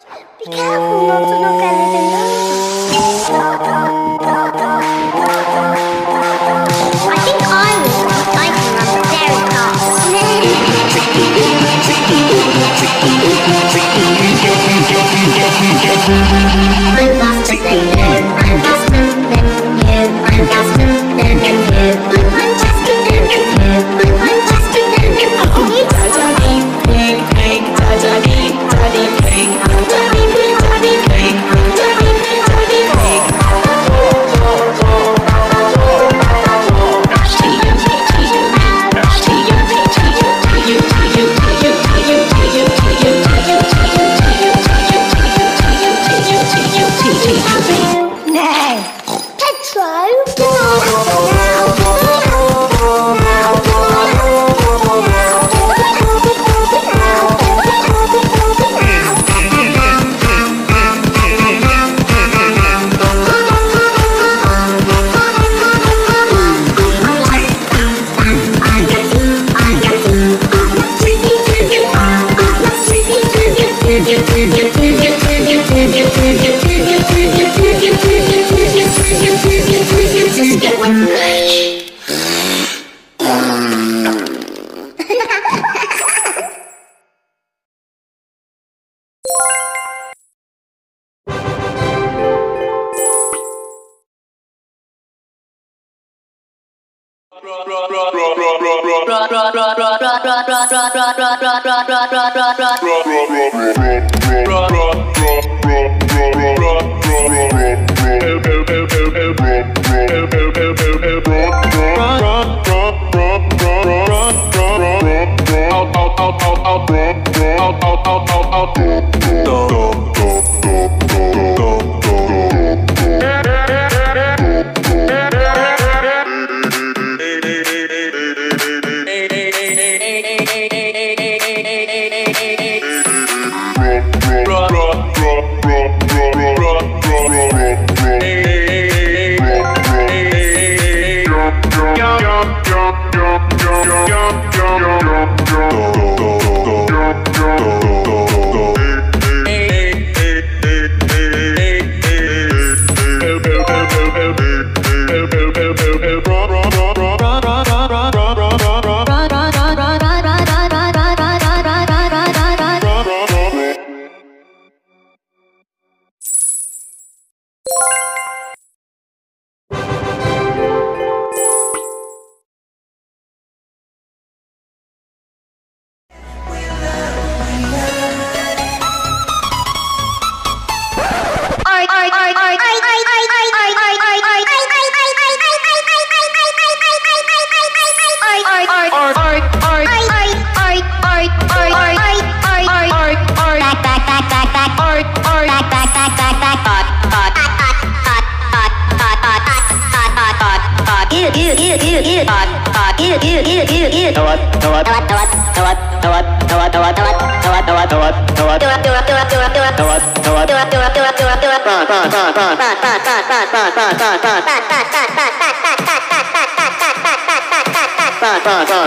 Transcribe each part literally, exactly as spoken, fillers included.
Be careful not to knock anything down. I think I will fight him on the very top. I'm faster than you, I'm faster than you, I'm faster than you, I'm faster than you, I'm faster than you. Oh, daddy, pig, pig, daddy, daddy, pig.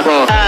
Bye.